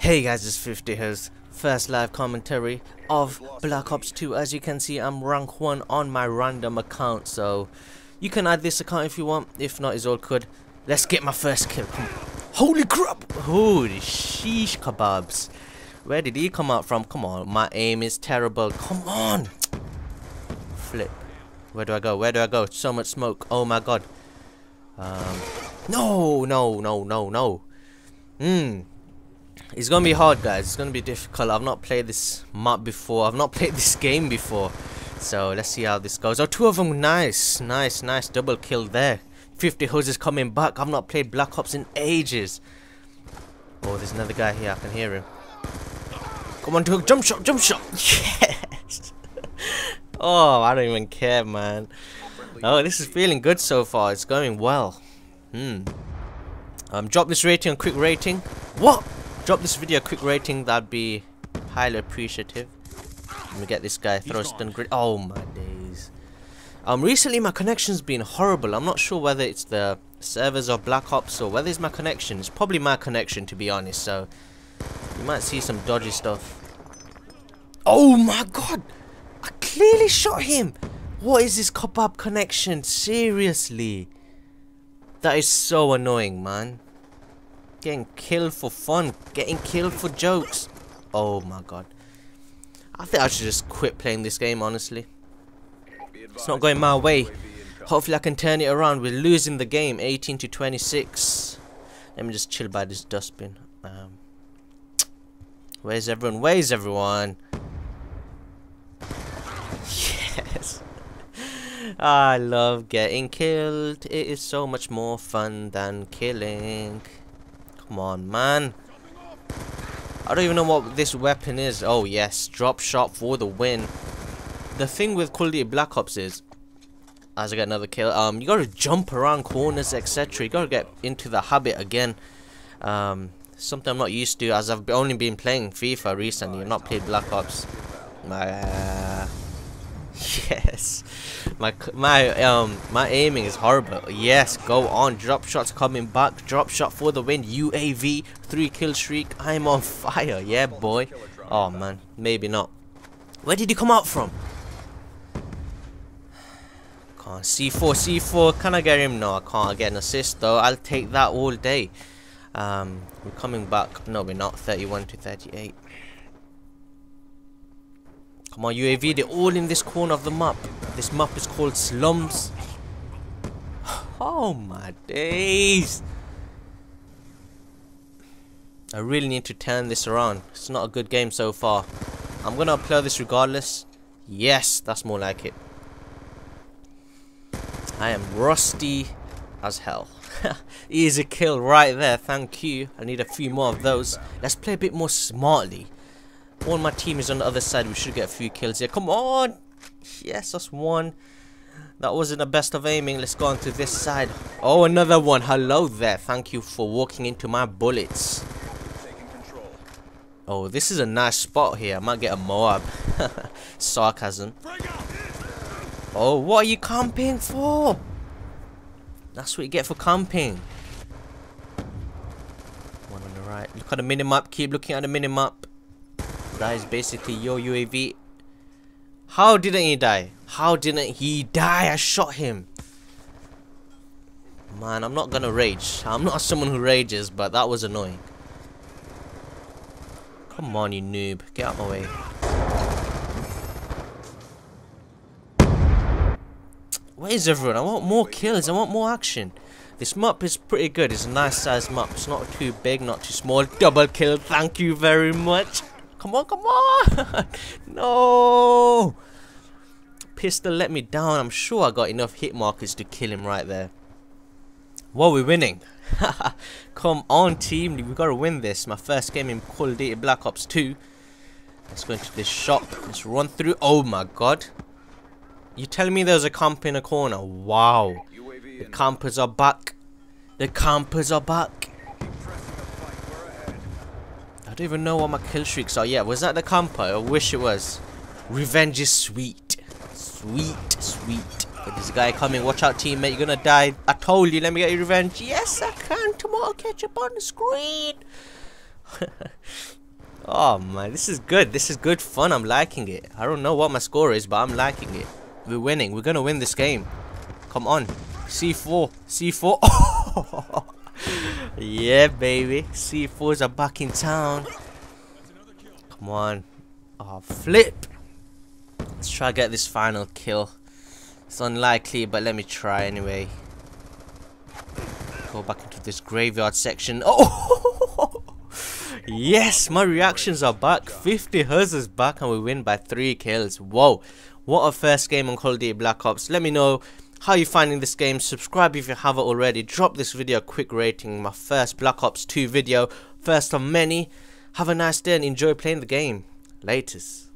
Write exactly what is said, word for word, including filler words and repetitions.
Hey guys, it's fifty Hz. First live commentary of Black Ops two. As you can see, I'm rank one on my random account, so you can add this account if you want. If not, it's all good. Let's get my first kill. Come on. Holy crap! Holy sheesh kebabs. Where did he come out from? Come on, my aim is terrible. Come on! Flip. Where do I go? Where do I go? So much smoke. Oh my god. Um, no, no, no, no, no. Hmm. It's gonna be hard, guys. It's gonna be difficult. I've not played this map before. I've not played this game before. So let's see how this goes. Oh, two of them. Nice, nice, nice. Double kill there. fifty Hz is coming back. I've not played Black Ops in ages. Oh, there's another guy here. I can hear him. Come on, do a jump shot, jump shot. Yes. Oh, I don't even care, man. Oh, this is feeling good so far. It's going well. Hmm. Um, drop this rating, a quick rating. What? Drop this video, a quick rating. That'd be highly appreciative. Let me get this guy. Throw stun grid. Oh my days. Um, recently my connection's been horrible. I'm not sure whether it's the servers of Black Ops or whether it's my connection. It's probably my connection, to be honest. So you might see some dodgy stuff. Oh my god! I clearly shot him. What is this kebab connection? Seriously. That is so annoying, man. Getting killed for fun. Getting killed for jokes. Oh my god. I think I should just quit playing this game, honestly. It's not going my way. Hopefully I can turn it around. We're losing the game. eighteen to twenty-six. Let me just chill by this dustbin. Um, where's everyone? Where's everyone? Yes. I love getting killed. It is so much more fun than killing. Come on, man. I don't even know what this weapon is. Oh yes, drop shot for the win. The thing with quality Black Ops is, as I get another kill, um, you gotta jump around corners, et cetera. You gotta get into the habit again. Um, something I'm not used to, as I've only been playing FIFA recently. I've not played Black Ops. Uh, Yes, my my um my aiming is horrible. Yes, go on. Drop shots coming back. Drop shot for the win. U A V, three kill streak. I'm on fire. Yeah, boy. Oh man, maybe not. Where did you come out from? Come on, C four, C four. Can I get him? No, I can't get an assist though. I'll take that all day. Um, we're coming back. No, we're not. thirty-one to thirty-eight. Come on, U A V, they're all in this corner of the map. This map is called Slums. Oh my days. I really need to turn this around. It's not a good game so far. I'm gonna upload this regardless. Yes, that's more like it. I am rusty as hell. Easy kill right there, thank you. I need a few more of those. Let's play a bit more smartly. All my team is on the other side. We should get a few kills here. Come on! Yes, that's one. That wasn't the best of aiming. Let's go on to this side. Oh, another one. Hello there. Thank you for walking into my bullets. Oh, this is a nice spot here. I might get a Moab. Sarcasm. Oh, what are you camping for? That's what you get for camping. One on the right. Look at the minimap. Keep looking at the minimap. That is basically your U A V. How didn't he die? How didn't he die? I shot him. Man, I'm not gonna rage. I'm not someone who rages, but that was annoying. Come on, you noob. Get out of my way. Where is everyone? I want more kills. I want more action. This map is pretty good. It's a nice sized map. It's not too big, not too small. Double kill. Thank you very much. Come on, come on! No! Pistol let me down. I'm sure I got enough hit markers to kill him right there. Whoa, we're winning. Come on, team. We've got to win this. My first game in Call of Duty Black Ops two. Let's go into this shop. Let's run through. Oh my god. You're telling me there's a camp in a corner? Wow. The campers are back. The campers are back. I don't even know what my kill streaks are. Yeah, was that the camper? I wish it was. Revenge is sweet. Sweet, sweet. With this guy coming. Watch out, teammate. You're gonna die. I told you. Let me get your revenge. Yes, I can. Tomato ketchup on the screen. Oh man, this is good. This is good fun. I'm liking it. I don't know what my score is, but I'm liking it. We're winning. We're gonna win this game. Come on. C four. C four. Yeah, baby. C fours are back in town. Come on. Oh, flip. Let's try to get this final kill. It's unlikely, but let me try anyway. Go back into this graveyard section. Oh! Yes, my reactions are back. fifty hertz is back and we win by three kills. Whoa. What a first game on Call of Duty Black Ops. Let me know how you're finding this game. Subscribe if you haven't already. Drop this video a quick rating. My first Black Ops two video. First of many. Have a nice day and enjoy playing the game. Latest.